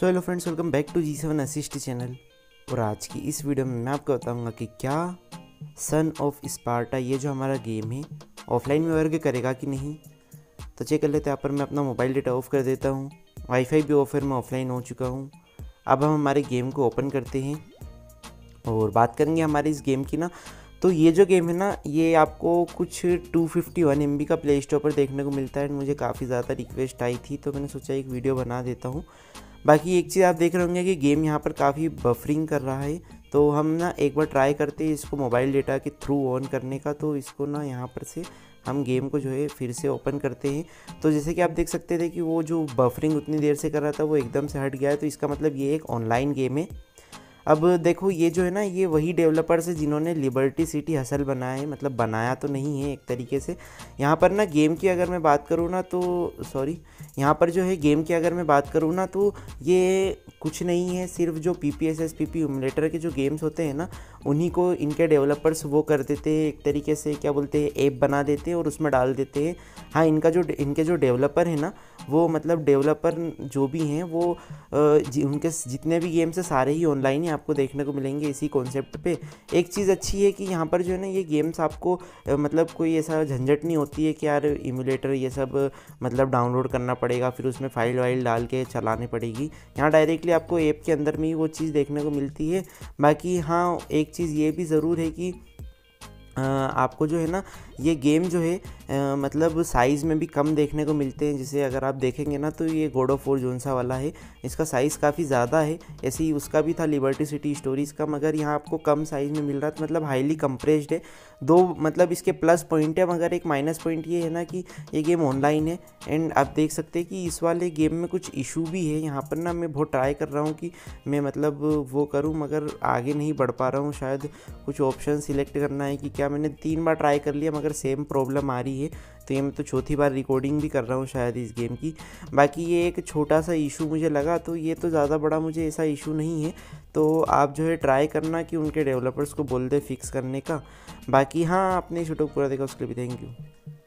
So hello friends, welcome back to G7 assist channel. और आज की इस वीडियो में मैं आपको बताऊंगा कि क्या सन ऑफ स्पार्टा ये जो हमारा गेम है ऑफलाइन में वर्क करेगा कि नहीं। तो चेक कर लेते हैं। यहाँ पर मैं अपना मोबाइल डेटा ऑफ कर देता हूँ, वाईफाई भी ऑफ है, मैं ऑफलाइन हो चुका हूँ। अब हम हमारे गेम को ओपन करते हैं और बात करेंगे हमारे इस गेम की ना। तो ये जो गेम है ना, ये आपको कुछ 251 MB का प्ले स्टोर पर देखने को मिलता है। मुझे काफ़ी ज़्यादा रिक्वेस्ट आई थी तो मैंने सोचा एक वीडियो बना देता हूँ। बाकी एक चीज़ आप देख रहे होंगे कि गेम यहाँ पर काफ़ी बफरिंग कर रहा है, तो हम ना एक बार ट्राई करते हैं इसको मोबाइल डेटा के थ्रू ऑन करने का। तो इसको ना यहाँ पर से हम गेम को जो है फिर से ओपन करते हैं। तो जैसे कि आप देख सकते थे कि वो जो बफरिंग उतनी देर से कर रहा था वो एकदम से हट गया है। तो इसका मतलब ये एक ऑनलाइन गेम है। अब देखो ये जो है ना, ये वही डेवलपर्स है जिन्होंने लिबर्टी सिटी हसल बनाया है, मतलब बनाया तो नहीं है एक तरीके से। यहाँ पर ना गेम की अगर मैं बात करूँ ना तो ये कुछ नहीं है, सिर्फ जो PPSSPP इम्युलेटर के जो गेम्स होते हैं ना उन्हीं को इनके डेवलपर्स वो कर देते हैं एक तरीके से, क्या बोलते हैं, ऐप बना देते हैं और उसमें डाल देते हैं। हाँ, इनके जो डेवलपर हैं ना वो मतलब डेवलपर जो भी हैं वो उनके जितने भी गेम्स हैं सारे ही ऑनलाइन ही आपको देखने को मिलेंगे इसी कॉन्सेप्ट पे। एक चीज़ अच्छी है कि यहाँ पर जो है ना ये गेम्स आपको मतलब कोई ऐसा झंझट नहीं होती है कि यार इम्युलेटर ये सब मतलब डाउनलोड करना पड़ेगा, फिर उसमें फाइल वाइल डाल के चलानी पड़ेगी। यहाँ डायरेक्टली आपको ऐप के अंदर में ही वो चीज़ देखने को मिलती है। बाकी हाँ, एक चीज़ ये भी ज़रूर है कि आपको जो है ना ये गेम जो है मतलब साइज़ में भी कम देखने को मिलते हैं। जैसे अगर आप देखेंगे ना तो ये गॉड ऑफ वॉर जोन सा वाला है, इसका साइज़ काफ़ी ज़्यादा है। ऐसे ही उसका भी था लिबर्टी सिटी स्टोरीज़ का, मगर यहाँ आपको कम साइज़ में मिल रहा है, मतलब हाईली कंप्रेस्ड है। दो मतलब इसके प्लस पॉइंट है, मगर एक माइनस पॉइंट ये है ना कि ये गेम ऑनलाइन है। एंड आप देख सकते हैं कि इस वाले गेम में कुछ इशू भी है। यहाँ पर ना मैं बहुत ट्राई कर रहा हूँ कि मैं मतलब वो करूँ, मगर आगे नहीं बढ़ पा रहा हूँ। शायद कुछ ऑप्शन सिलेक्ट करना है कि क्या, मैंने 3 बार ट्राई कर लिया मगर सेम प्रॉब्लम आ रही है। तो ये मैं तो चौथी बार रिकॉर्डिंग भी कर रहा हूँ शायद इस गेम की। बाकी ये एक छोटा सा इशू मुझे लगा, तो ये तो ज़्यादा बड़ा मुझे ऐसा इशू नहीं है। तो आप जो है ट्राई करना कि उनके डेवलपर्स को बोल दे फिक्स करने का। बाकी हाँ, आपने इस वीडियो को पूरा देखा उसके लिए भी थैंक यू।